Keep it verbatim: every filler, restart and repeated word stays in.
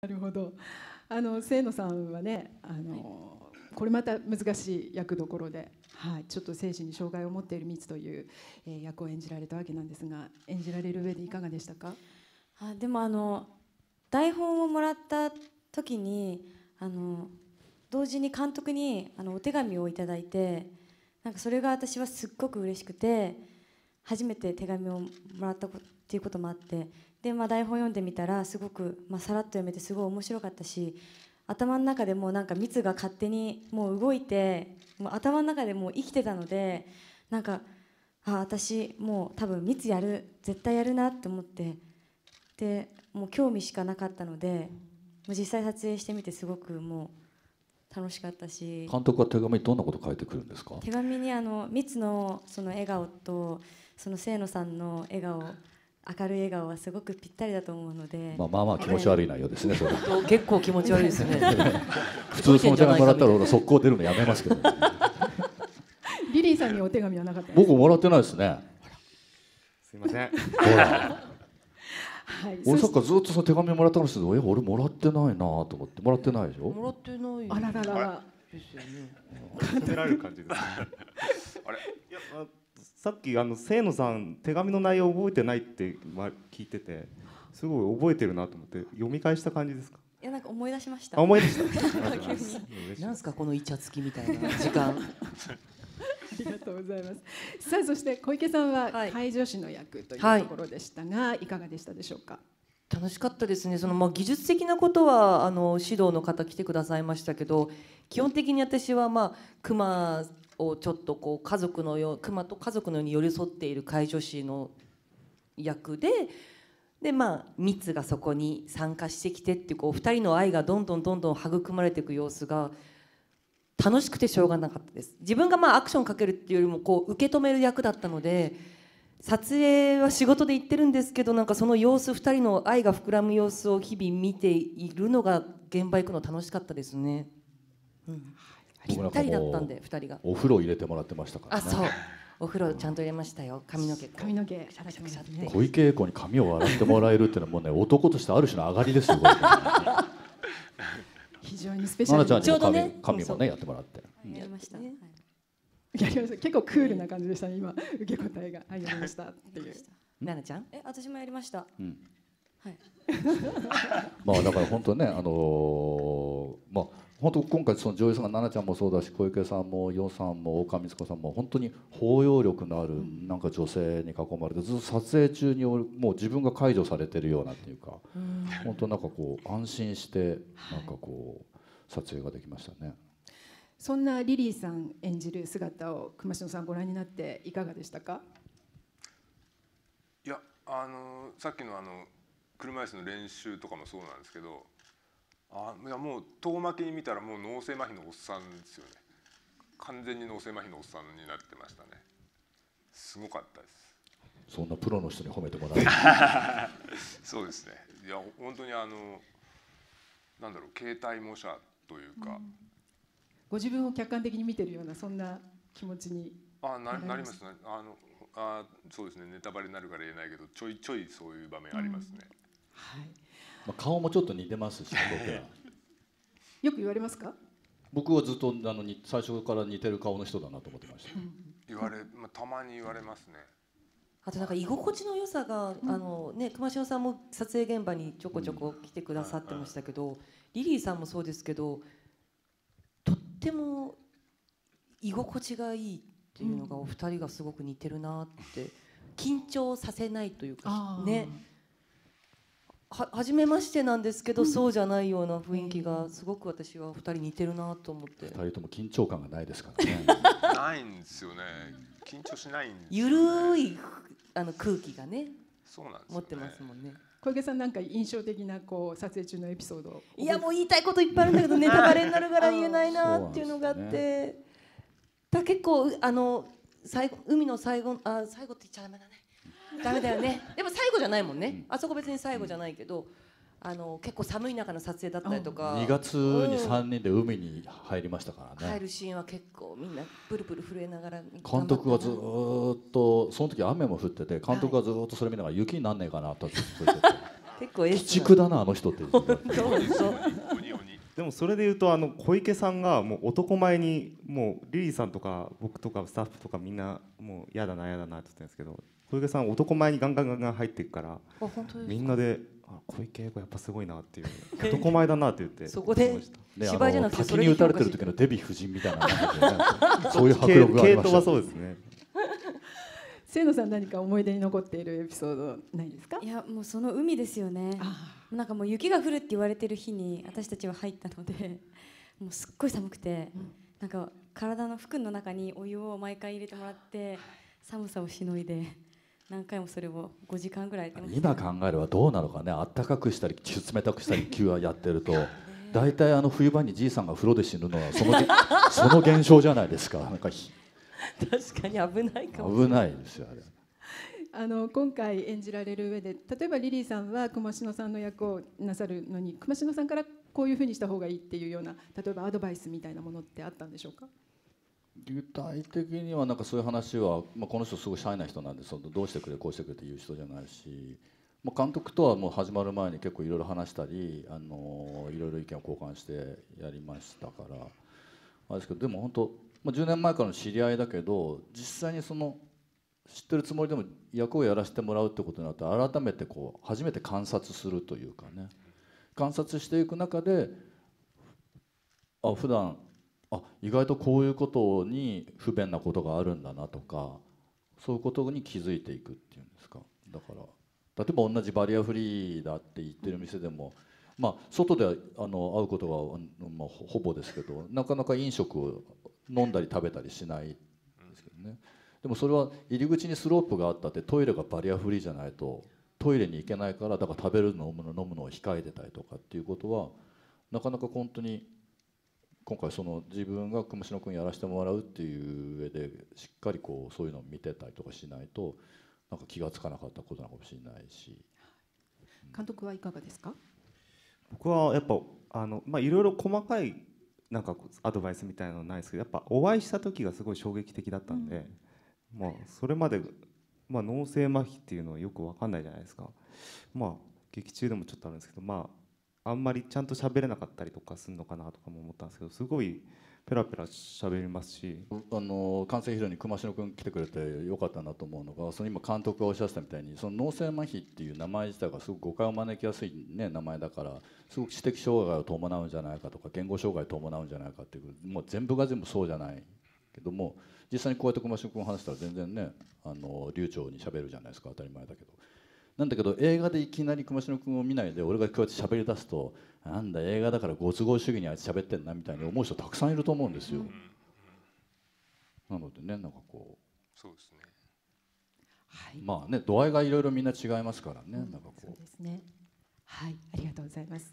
なるほど。あの清野さんはね、あの、はい、これまた難しい役どころで、はい、ちょっと精神に障害を持っているミツという、えー、役を演じられたわけなんですが、演じられる上でいかがでしたか？あ、でもあの台本をもらった時にあの同時に監督にあのお手紙をいただいて、なんかそれが私はすっごく嬉しくて、初めて手紙をもらったっていうこともあって、で、まあ、台本読んでみたらすごく、まあ、さらっと読めてすごい面白かったし、頭の中でもうなんかミツが勝手にもう動いて、もう頭の中でもう生きてたので、なんか、あ、私もう多分ミツやる、絶対やるなって思って、でもう興味しかなかったので、もう実際撮影してみてすごくもう楽しかったし。監督は手紙にどんなこと書いてくるんですか？手紙にあのミツのその笑顔とその清野さんの笑顔、明るい笑顔はすごくぴったりだと思うので、まあまあまあ気持ち悪い内容ですね。それ結構気持ち悪いですね。普通その手紙もらったら俺速攻出るのやめますけど。リリーさんにお手紙はなかったですか？僕もらってないですね。すいません。ほら。はい、俺さっきからずっとその手紙もらったんですけど、え、俺もらってないなと思って。もらってないでしょ？もらってない。あららららですよね。責められる感じですね。あれ、いや、まあ、さっきあの清野さん手紙の内容覚えてないって、まあ、聞いててすごい覚えてるなと思って読み返した感じですか？いや、なんか思い出しました。思い出したなんですかこのイチャつきみたいな時間。ありがとうございます。さあ、そして小池さんは介助士の役というところでしたが、はい、いかがでしたでしょうか？楽しかったですね。その、まあ、技術的なことはあの指導の方来てくださいましたけど、基本的に私は、まあ、熊をちょっとこう家族のよう熊と家族のように寄り添っている介助士の役で。で、まあ、ミツがそこに参加してきてっていう、こうふたりの愛がどんどんどんどん育まれていく様子が楽しくてしょうがなかったです。自分がまあアクションかけるっていうよりもこう受け止める役だったので、撮影は仕事で行ってるんですけど、なんかその様子、ふたりの愛が膨らむ様子を日々見ているのが現場行くの楽しかったですね。うん、ぴったりだったんでふたりが。お風呂入れてもらってましたからね。あ、そう、お風呂ちゃんと入れましたよ。髪の毛、髪の毛シャラシャラシャって。小池栄子に髪を洗ってもらえるっていうのはもうね、男としてある種の上がりですよ。非常にスペシャルな。ちょうどね、髪もねやってもらって。やりました。やりました。結構クールな感じでしたね。今受け答えがありましたっていう。奈々ちゃん？え、私もやりました。はい。まあだから本当ね、あのまあ本当今回その女優さんが奈々ちゃんもそうだし、小池さんもよさんも大川光子さんも本当に包容力のあるなんか女性に囲まれて、ずっと撮影中にもう自分が介助されてるようなっていうか、本当なんかこう安心してなんかこう撮影ができましたね。はい、そんなリリーさん演じる姿を熊篠さんご覧になっていかがでしたか？いや、あのさっきのあの車椅子の練習とかもそうなんですけど、あ、いやもう遠巻きに見たらもう脳性麻痺のおっさんですよね。完全に脳性麻痺のおっさんになってましたね。すごかったです。そんなプロの人に褒めてもらえないそうですね。いや本当にあのなんだろう、携帯模写というか、うん、ご自分を客観的に見てるようなそんな気持ちに な, な, なりますね。あのあ、そうですね、ネタバレになるから言えないけど、ちょいちょいそういう場面ありますね。うん、はい、まあ顔もちょっと似てますし、僕はよく言われますか？僕はずっとあのに最初から似てる顔の人だなと思ってました。言われ、まあ、たまに言われますね。あとなんか居心地の良さが、うん、あのね、熊篠さんも撮影現場にちょこちょこ来てくださってましたけど、リリーさんもそうですけど、とっても居心地がいいっていうのがお二人がすごく似てるなって、うん、緊張させないというかね。は初めましてなんですけど、うん、そうじゃないような雰囲気がすごく私はふたり似てるなと思って。ふたりとも緊張感がないですからね。ないんですよね。緊張しないんですよね。ゆるいあの空気がね、そうなんですよね、持ってますもんね。小池さん、なんか印象的なこう撮影中のエピソード。いやもう言いたいこといっぱいあるんだけどネタバレになるから言えないなっていうのがあって。だ結構あの最後、海の最後、あ、最後って言っちゃダメだね。ダメだよね。でも最後じゃないもんね。あそこ別に最後じゃないけど、あの結構寒い中の撮影だったりとか。にがつにさんにんで海に入りましたからね。入るシーンは結構みんなプルプル震えながら。監督はずっとその時雨も降ってて、監督はずっとそれ見ながら雪になんねえかなとずっと言ってて結構エス。鬼畜だなあの人って。でもそれで言うとあの小池さんがもう男前にもうリリーさんとか僕とかスタッフとかみんなもうやだなやだなって言ってるんですけど、小池さん男前にガンガンガンガン入っていくからみんなであ小池やっぱすごいなっていう男前だなって言ってそこで芝居じゃなくてそれに打たれてる時のデヴィ夫人みたいなそういう迫力がありました。系統はそうですね。清野さん何か思い出に残っているエピソードないですか？いやもうその海ですよね。なんかもう雪が降るって言われてる日に私たちは入ったのでもうすっごい寒くて、うん、なんか体の服の中にお湯を毎回入れてもらって寒さをしのいで何回もそれをごじかんぐらいやってました。今考えればどうなのかね、あったかくしたり冷たくしたり急はやってると大体あの冬場にじいさんが風呂で死ぬのはその、 その現象じゃないですか。なんか確かに危ないかもしれない。危ないですよあれ。あの今回演じられる上で例えばリリーさんは熊篠さんの役をなさるのに熊篠さんからこういうふうにした方がいいっていうような例えばアドバイスみたいなものってあったんでしょうか？具体的にはなんかそういう話は、まあ、この人すごいシャイな人なんでそのどうしてくれこうしてくれって言う人じゃないし、まあ、監督とはもう始まる前に結構いろいろ話したりあのいろいろ意見を交換してやりましたからあれですけど、でも本当じゅうねんまえからの知り合いだけど実際にその知ってるつもりでも役をやらせてもらうってことになって改めてこう初めて観察するというかね、観察していく中であ普段あ意外とこういうことに不便なことがあるんだなとかそういうことに気づいていくっていうんですか。だから例えば同じバリアフリーだって言ってる店でもまあ外であの会うことが、まあ、ほぼですけどなかなか飲食を飲んだり食べたりしないんですけどね。でもそれは入り口にスロープがあったってトイレがバリアフリーじゃないとトイレに行けないからだから食べるの飲むの飲むのを控えてたりとかっていうことはなかなか本当に今回その自分が熊篠君やらせてもらうっていう上でしっかりこうそういうのを見てたりとかしないとなんか気が付かなかったことなのかもしれないし。監督はいかがですか？僕はやっぱあのまあいろいろ細かいなんかアドバイスみたいなのはないですけどやっぱお会いした時がすごい衝撃的だったんで、うん、まあそれまで、まあ、脳性麻痺っていうのはよく分かんないじゃないですか。まあ劇中でもちょっとあるんですけど、まあ、あんまりちゃんと喋れなかったりとかするのかなとかも思ったんですけどすごいペラペラ喋りますし、あの完成披露に熊篠君来てくれてよかったなと思うのがその今監督がおっしゃったみたいにその脳性麻痺っていう名前自体がすごく誤解を招きやすい、ね、名前だからすごく知的障害を伴うんじゃないかとか言語障害を伴うんじゃないかっていうもう全部が全部そうじゃないけども実際にこうやって熊篠君話したら全然ねあの流暢に喋るじゃないですか。当たり前だけどなんだけど映画でいきなり熊篠君を見ないで俺がこうやって喋り出すとなんだ映画だからご都合主義にあいつ喋ってんなみたいに思う人たくさんいると思うんですよ。なのでねなんかこうそうですね、はい、まあね度合いがいろいろみんな違いますからね、うん、なんかこうそうですね。はい、ありがとうございます。